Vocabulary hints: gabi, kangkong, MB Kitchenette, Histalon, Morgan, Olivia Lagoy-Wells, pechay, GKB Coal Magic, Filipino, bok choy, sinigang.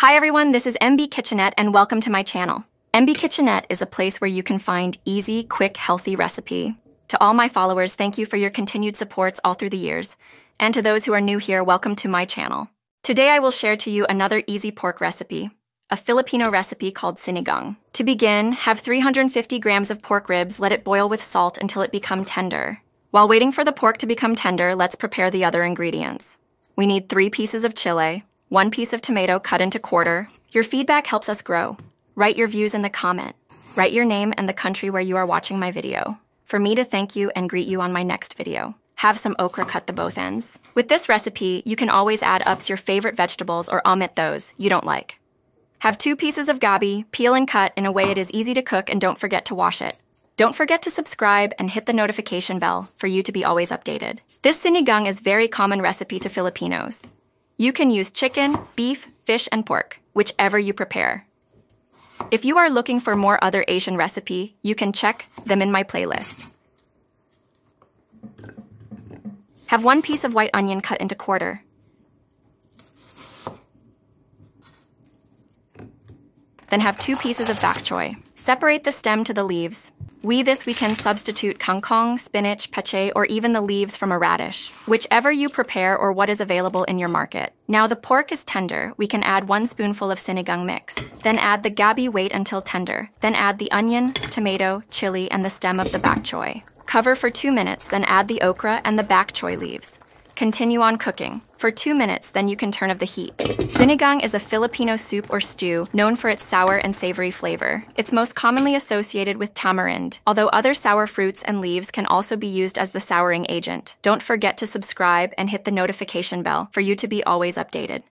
Hi everyone, this is MB Kitchenette and welcome to my channel. MB Kitchenette is a place where you can find easy, quick, healthy recipe. To all my followers, thank you for your continued supports all through the years. And to those who are new here, welcome to my channel. Today I will share to you another easy pork recipe, a Filipino recipe called sinigang. To begin, have 350 grams of pork ribs, let it boil with salt until it becomes tender. While waiting for the pork to become tender, let's prepare the other ingredients. We need 3 pieces of chili, 1 piece of tomato cut into quarter. Your feedback helps us grow. Write your views in the comment. Write your name and the country where you are watching my video, for me to thank you and greet you on my next video. Have some okra cut the both ends. With this recipe, you can always add up your favorite vegetables or omit those you don't like. Have 2 pieces of gabi, peel and cut in a way it is easy to cook, and don't forget to wash it. Don't forget to subscribe and hit the notification bell for you to be always updated. This sinigang is very common recipe to Filipinos. You can use chicken, beef, fish, and pork, whichever you prepare. If you are looking for more other Asian recipe, you can check them in my playlist. Have 1 piece of white onion cut into quarter. Then have 2 pieces of bok choy. Separate the stem to the leaves. With this we can substitute kangkong, spinach, pechay, or even the leaves from a radish, whichever you prepare or what is available in your market. Now the pork is tender, we can add 1 spoonful of sinigang mix. Then add the gabi, wait until tender. Then add the onion, tomato, chili, and the stem of the bok choy. Cover for 2 minutes, then add the okra and the bok choy leaves. Continue on cooking for 2 minutes, then you can turn off the heat. Sinigang is a Filipino soup or stew known for its sour and savory flavor. It's most commonly associated with tamarind, although other sour fruits and leaves can also be used as the souring agent. Don't forget to subscribe and hit the notification bell for you to be always updated.